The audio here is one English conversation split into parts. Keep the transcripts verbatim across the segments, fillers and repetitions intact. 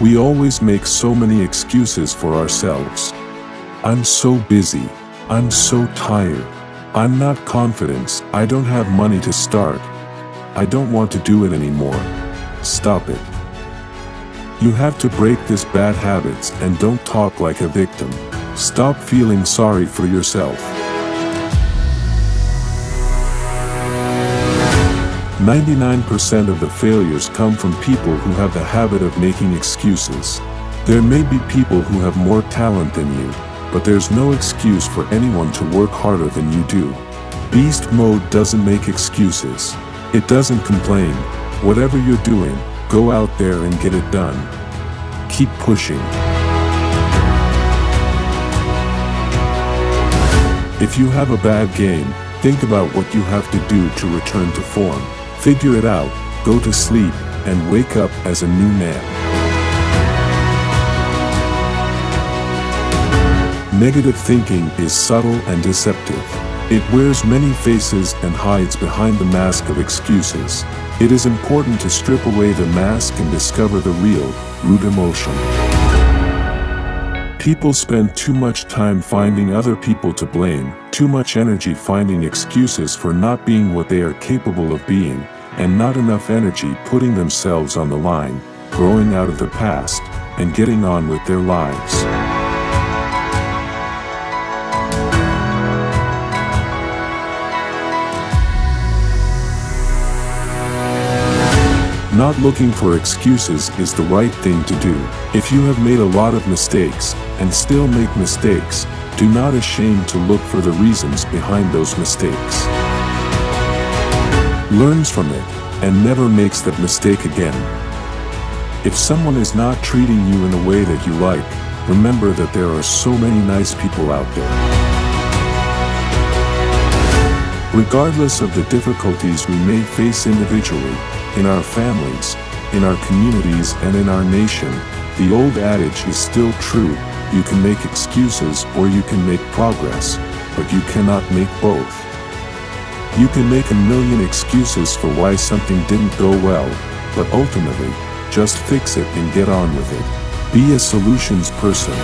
We always make so many excuses for ourselves. I'm so busy. I'm so tired. I'm not confident. I don't have money to start. I don't want to do it anymore. Stop it. You have to break this bad habits and don't talk like a victim. Stop feeling sorry for yourself. ninety-nine percent of the failures come from people who have the habit of making excuses. There may be people who have more talent than you, but there's no excuse for anyone to work harder than you do. Beast mode doesn't make excuses. It doesn't complain. Whatever you're doing, go out there and get it done. Keep pushing. If you have a bad game, think about what you have to do to return to form. Figure it out, go to sleep, and wake up as a new man. Negative thinking is subtle and deceptive. It wears many faces and hides behind the mask of excuses. It is important to strip away the mask and discover the real, root emotion. People spend too much time finding other people to blame, too much energy finding excuses for not being what they are capable of being, and not enough energy putting themselves on the line, growing out of the past, and getting on with their lives. Not looking for excuses is the right thing to do. If you have made a lot of mistakes, and still make mistakes, do not be ashamed to look for the reasons behind those mistakes. Learns from it, and never makes that mistake again. If someone is not treating you in a way that you like, remember that there are so many nice people out there. Regardless of the difficulties we may face individually, in our families, in our communities, and in our nation, the old adage is still true: you can make excuses or you can make progress, but you cannot make both. You can make a million excuses for why something didn't go well, but ultimately, just fix it and get on with it. Be a solutions person.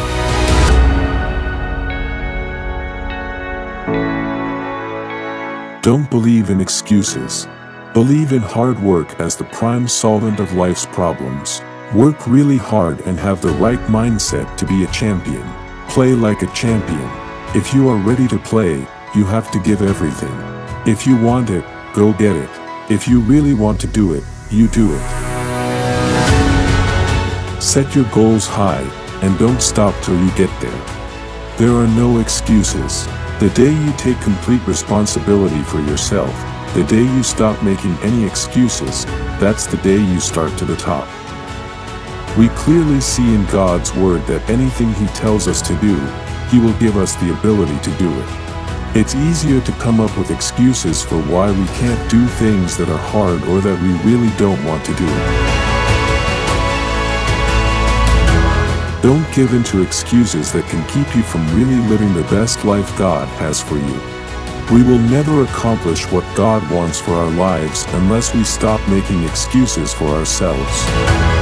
Don't believe in excuses. Believe in hard work as the prime solvent of life's problems. Work really hard and have the right mindset to be a champion. Play like a champion. If you are ready to play, you have to give everything. If you want it, go get it. If you really want to do it, you do it. Set your goals high, and don't stop till you get there. There are no excuses. The day you take complete responsibility for yourself, the day you stop making any excuses, that's the day you start to the top. We clearly see in God's word that anything He tells us to do, He will give us the ability to do it. It's easier to come up with excuses for why we can't do things that are hard or that we really don't want to do. Don't give in to excuses that can keep you from really living the best life God has for you. We will never accomplish what God wants for our lives unless we stop making excuses for ourselves.